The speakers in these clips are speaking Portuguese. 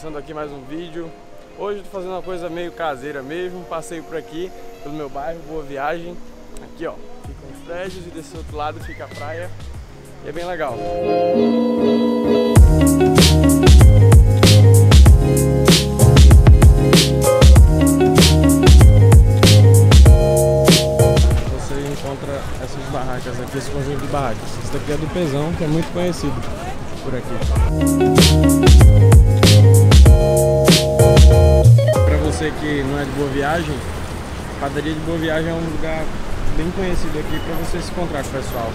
começando aqui mais um vídeo. Hoje eu tô fazendo uma coisa meio caseira mesmo, passeio por aqui, pelo meu bairro, Boa Viagem. Aqui ó, ficam os prédios e desse outro lado fica a praia e é bem legal. Você encontra essas barracas aqui, esse conjunto de barracas. Esse daqui é do Pezão, que é muito conhecido por aqui. Para você que não é de Boa Viagem, a Padaria de Boa Viagem é um lugar bem conhecido aqui para você se encontrar com o pessoal.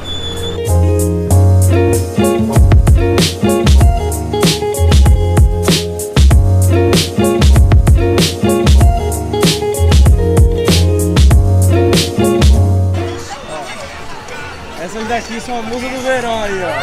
Essas daqui são a musa do verão aí, ó.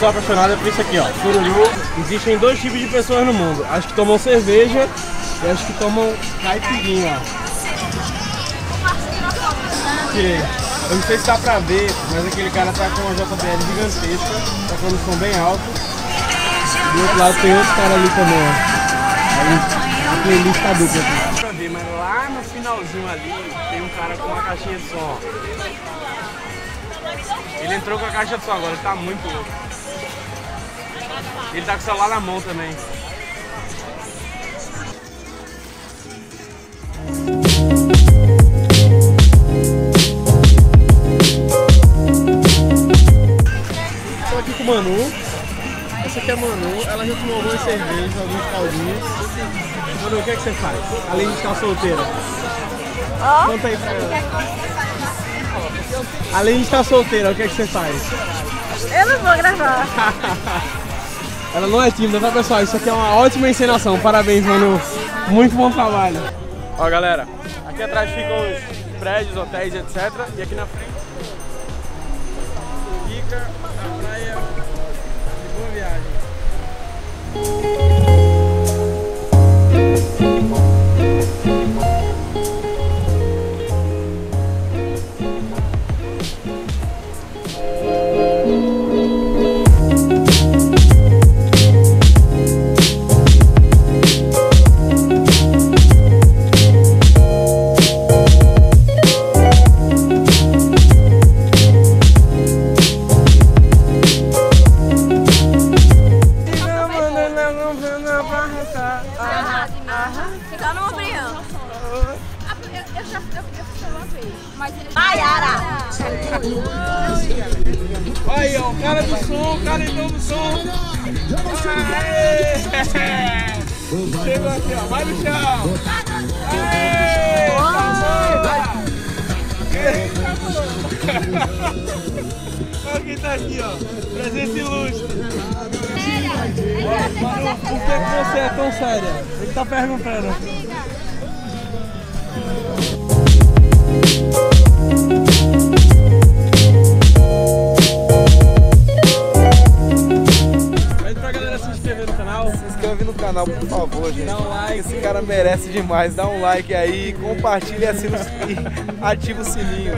Sou apaixonada por isso aqui, ó, fururu. Existem dois tipos de pessoas no mundo: as que tomam cerveja e as que tomam caipirinha. Eu não sei se dá pra ver, mas aquele cara tá com uma JBL gigantesca, tá com um som bem alto. Do outro lado tem outro cara ali também, ó. Aí a playlist tá dupla aqui. Dá pra ver, mas lá no finalzinho ali tem um cara com uma caixinha de som, ó. Ele entrou com a caixa de som agora, tá muito louco. Ele tá com o celular na mão também. Estou aqui com o Manu. Essa aqui é a Manu. Ela já tomou algumas cervejas, alguns caldinhos. Manu, o que é que você faz? Além de estar solteira. Conta aí pra ela. Além de estar solteira, o que é que você faz? Eu não vou gravar. Ela não é tímida, tá pessoal? Isso aqui é uma ótima encenação, parabéns Manu, muito bom trabalho. Ó galera, aqui atrás ficam os prédios, hotéis, etc. E aqui na frente fica a Praia de Boa Viagem. Aí ó, o cara do som, o cara então do som. Chegou aqui ó, vai no chão. Aê! Olha quem tá aqui ó, presença ilustre. Manu, por que você é tão séria? Ele tá perguntando. Pede pra galera se inscrever no canal. Se inscreve no canal, por favor, gente. Dá um like. Esse cara merece demais. Dá um like aí, compartilha e ativa o sininho.